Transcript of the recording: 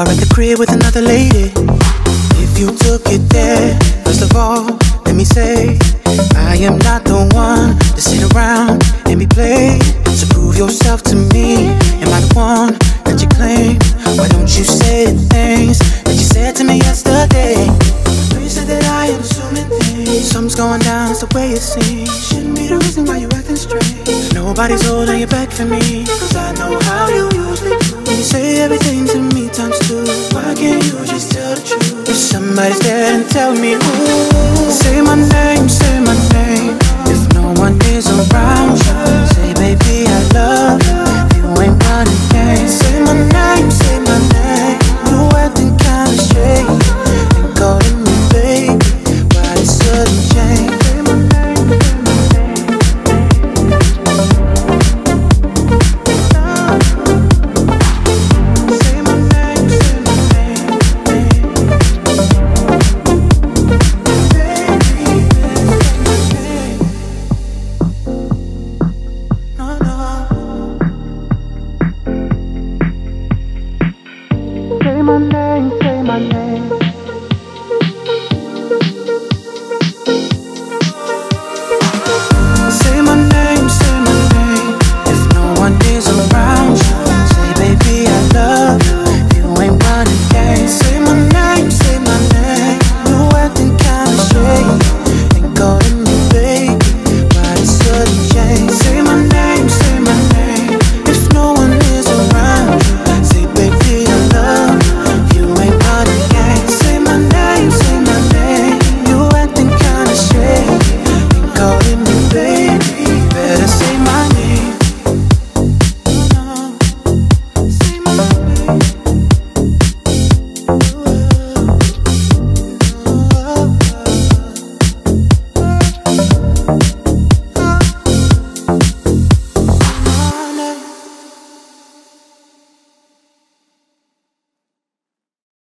or at the crib with another lady. If you took it there, first of all, let me say, I am not the one to sit around and be played. So prove yourself to me. Am I the one that you claim? Why don't you say the things that you said to me yesterday? You said that I am assuming things. Something's going down, it's the way it seems. Shouldn't be the reason why you're acting strange. Nobody's holding you back for me, cause I know how you usually do. When you say everything to me times two, why can't you just tell the truth? If somebody's there, then tell me who. Say my name, say my name. If no one is around you, say baby I love you. If you ain't running games, say my name, say my name. You acting kinda straight. Then go to me baby, why this sudden change?